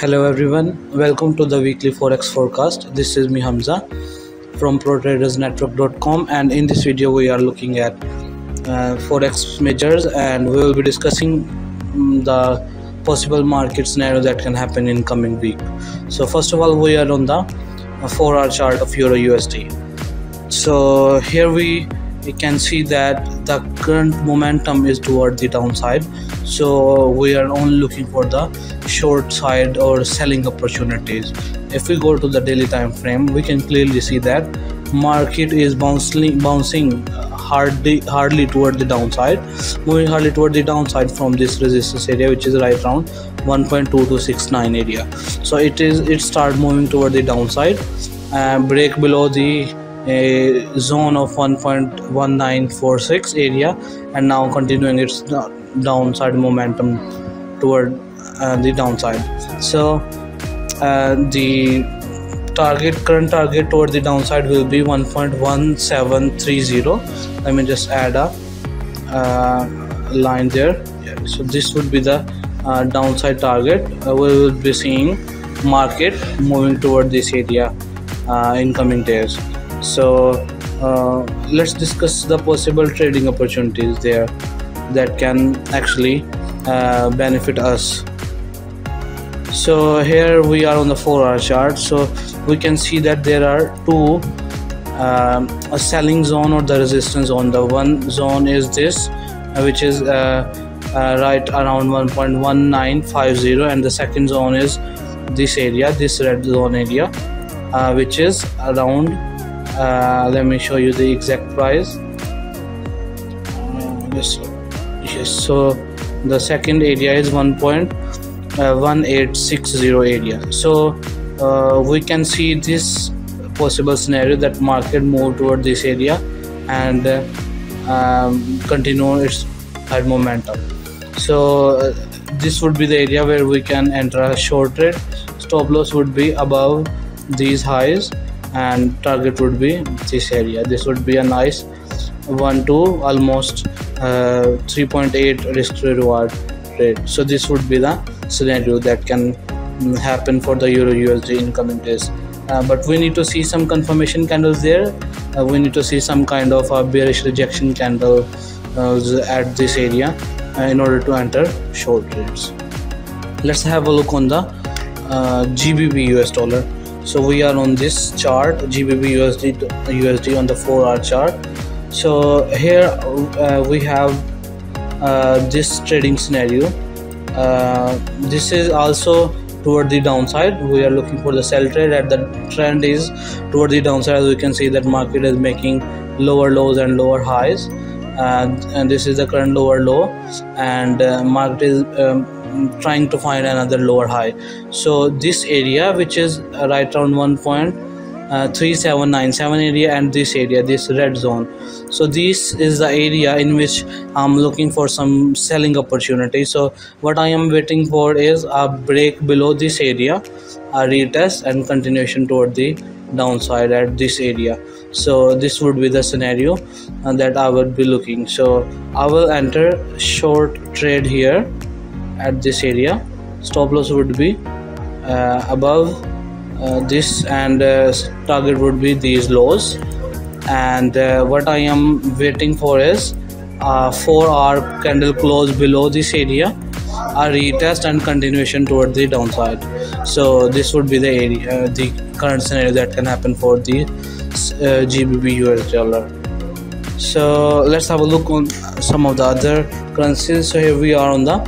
Hello everyone, welcome to the weekly forex forecast. This is me Hamza from ProTradersNetwork.com, and in this video we are looking at forex measures, and we will be discussing the possible market scenario that can happen in coming week. So first of all, we are on the 4-hour chart of EURUSD. So here we can see that the current momentum is toward the downside, so we are only looking for the short side or selling opportunities. If we go to the daily time frame, we can clearly see that market is bouncing hardly toward the downside, moving hardly toward the downside from this resistance area, which is right around 1.2269 area. So it start moving toward the downside and break below the a zone of 1.1946 area, and now continuing its downside momentum toward the downside. So the current target toward the downside will be 1.1730. let me just add a line there. So this would be the downside target. We will be seeing market moving toward this area in coming days. So let's discuss the possible trading opportunities there that can actually benefit us. So here we are on the 4-hour chart, so we can see that there are two a selling zone or the resistance zone. The one zone is this, which is right around 1.1950, and the second zone is this area, this red zone area, which is around let me show you the exact price. Yes, so the second area is 1.1860 area. So we can see this possible scenario that market move toward this area and continue its high momentum. So this would be the area where we can enter a short trade. Stop loss would be above these highs and target would be this area. This would be a nice 1 to almost 3.8 risk to reward rate. So this would be the scenario that can happen for the EURUSD in coming days, but we need to see some confirmation candles there. We need to see some kind of a bearish rejection candle at this area in order to enter short trades. Let's have a look on the GBP US dollar. So we are on this chart, GBP USD on the 4-hour chart. So here we have this trading scenario. This is also toward the downside. We are looking for the sell trade, and the trend is toward the downside. As we can see that market is making lower lows and lower highs, and this is the current lower low, and market is trying to find another lower high. So this area, which is right around 1.3797 area, and this area, this red zone, so this is the area in which I'm looking for some selling opportunity. So what I am waiting for is a break below this area, a retest and continuation toward the downside at this area. So this would be the scenario that I would be looking. So I will enter short trade here at this area. Stop loss would be above this, and target would be these lows, and what I am waiting for is a 4-hour candle close below this area, a retest and continuation toward the downside. So this would be the area, the current scenario that can happen for the GBP US dollar. So let's have a look on some of the other currencies. So here we are on the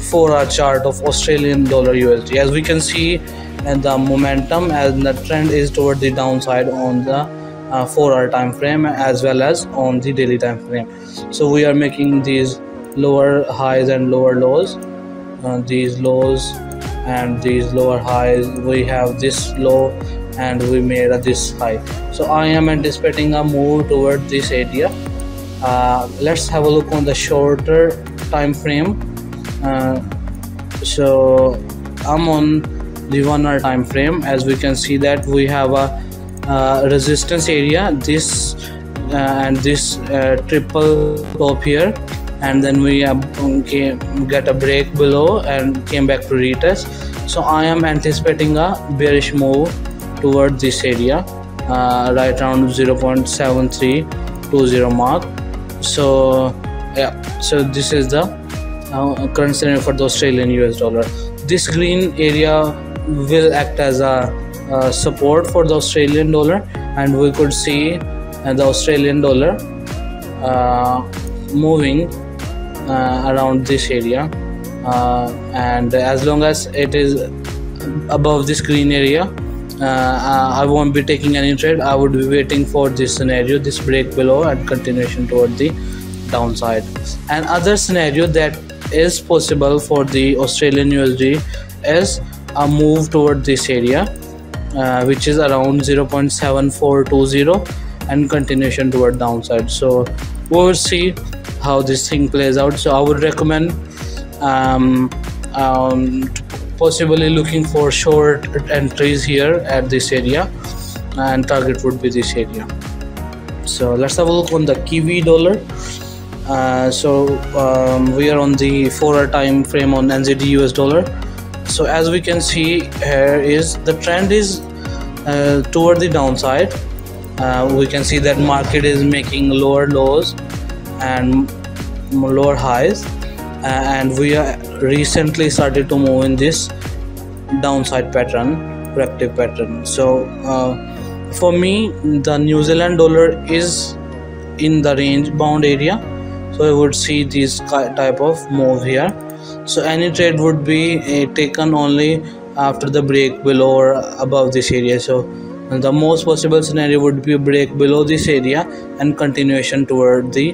4-hour chart of Australian dollar USD. As we can see, and the momentum and the trend is toward the downside on the 4-hour time frame as well as on the daily time frame. So we are making these lower highs and lower lows, these lows and these lower highs. We have this low and we made this high. So I am anticipating a move toward this area. Let's have a look on the shorter time frame. So I'm on the 1-hour time frame. As we can see that we have a resistance area, this and this triple top here, and then we get a break below and came back to retest, So I am anticipating a bearish move toward this area, right around 0.7320 mark. So yeah, so this is the current scenario for the Australian US dollar. This green area will act as a support for the Australian dollar, and we could see the Australian dollar moving around this area, and as long as it is above this green area, I won't be taking any trade. I would be waiting for this scenario, this break below and continuation toward the downside. Another scenario that is possible for the Australian USD is a move toward this area, which is around 0.7420 and continuation toward downside. So we will see how this thing plays out. So I would recommend possibly looking for short entries here at this area, and target would be this area. So let's have a look on the Kiwi dollar. We are on the 4-hour time frame on NZDUS dollar. So as we can see here, is the trend is toward the downside. We can see that market is making lower lows and lower highs, and we are recently started to move in this downside pattern, corrective pattern. So for me, the New Zealand dollar is in the range bound area, so I would see this type of move here. So any trade would be taken only after the break below or above this area. So the most possible scenario would be a break below this area and continuation toward the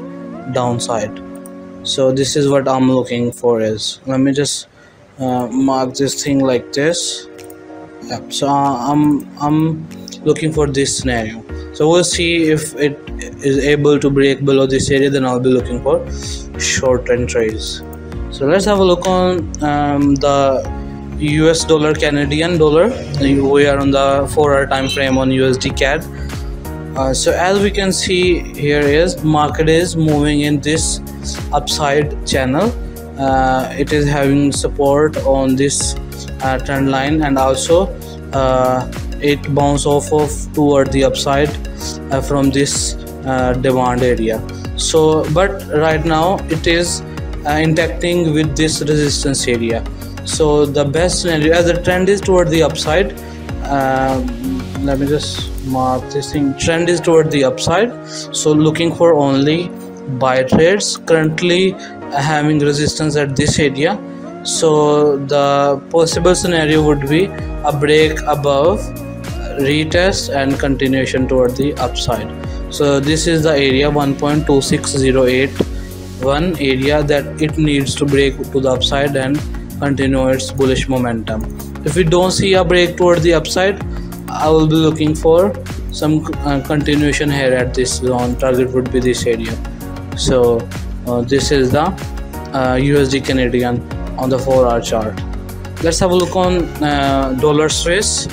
downside. So this is what I'm looking for. Is let me just mark this thing like this. Yep. So I'm looking for this scenario. So we'll see if it is able to break below this area, then I'll be looking for short entries. So let's have a look on the US dollar, Canadian dollar. We are on the 4-hour time frame on USDCAD. So as we can see here, is market is moving in this upside channel. It is having support on this trend line, and also it bounced off toward the upside from this demand area. So but right now it is interacting with this resistance area. So the best scenario, as the trend is toward the upside, let me just mark this thing, trend is toward the upside, so looking for only buy trades. Currently having resistance at this area, so the possible scenario would be a break above, retest and continuation toward the upside. So this is the area 1.26081, area that it needs to break to the upside and continue its bullish momentum. If we don't see a break toward the upside, I will be looking for some continuation here at this zone. Target would be this area. So this is the USD Canadian on the 4-hour chart. Let's have a look on dollar Swiss,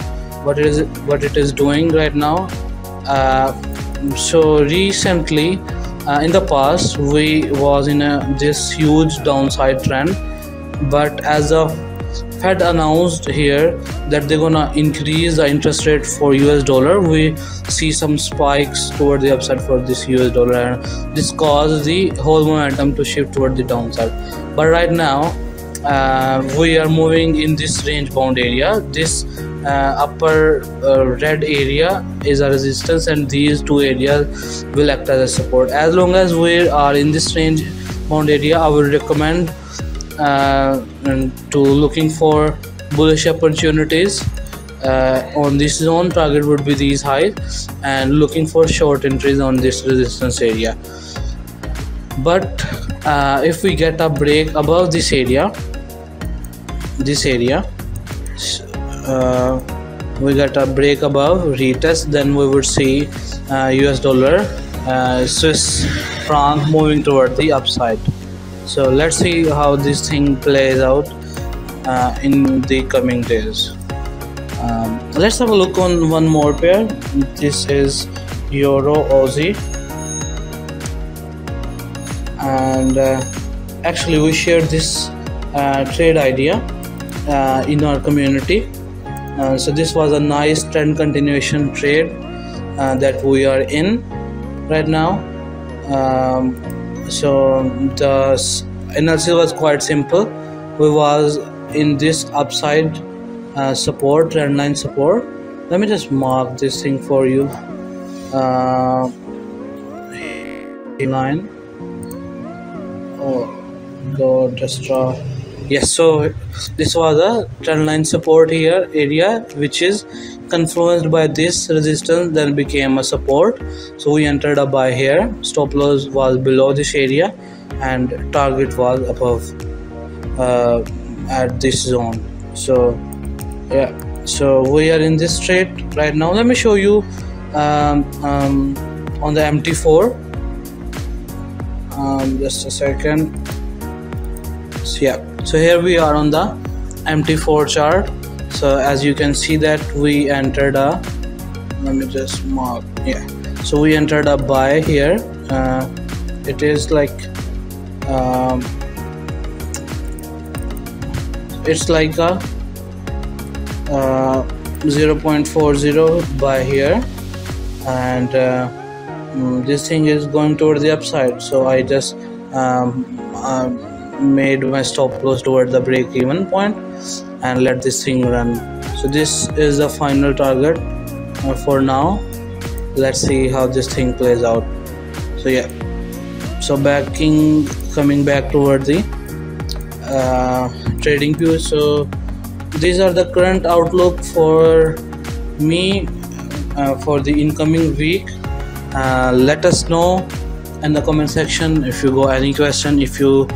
what it is doing right now. So recently in the past, we was in this huge downside trend, but as the Fed announced here that they're gonna increase the interest rate for US dollar, we see some spikes toward the upside for this US dollar, and this caused the whole momentum to shift toward the downside. But right now we are moving in this range bound area. This upper red area is a resistance, and these two areas will act as a support. As long as we are in this range bound area, I would recommend to looking for bullish opportunities on this zone. Target would be these highs, and looking for short entries on this resistance area. But if we get a break above this area, we get a break above, retest, then we would see US dollar, Swiss franc moving toward the upside. So let's see how this thing plays out in the coming days. Let's have a look on one more pair. This is EURUSD, and actually we shared this trade idea in our community. So this was a nice trend continuation trade that we are in right now. So the analysis was quite simple. We was in this upside support, trend line support. Let me just mark this thing for you. Line. Oh God, extra. Yes, so this was a trend line support here area, which is confluenced by this resistance, then became a support. So we entered a buy here. Stop loss was below this area and target was above at this zone. So yeah, so we are in this trade right now. Let me show you on the MT4. Just a second. So, yeah, so here we are on the MT4 chart. So as you can see that we entered a, let me just mark, yeah, so we entered a buy here. It is like it's like a 0.40 buy here, and this thing is going toward the upside. So I just made my stop loss toward the break even point and let this thing run. So this is the final target for now. Let's see how this thing plays out. So yeah, so coming back toward the trading view. So these are the current outlook for me for the incoming week. Let us know in the comment section if you got any question, if you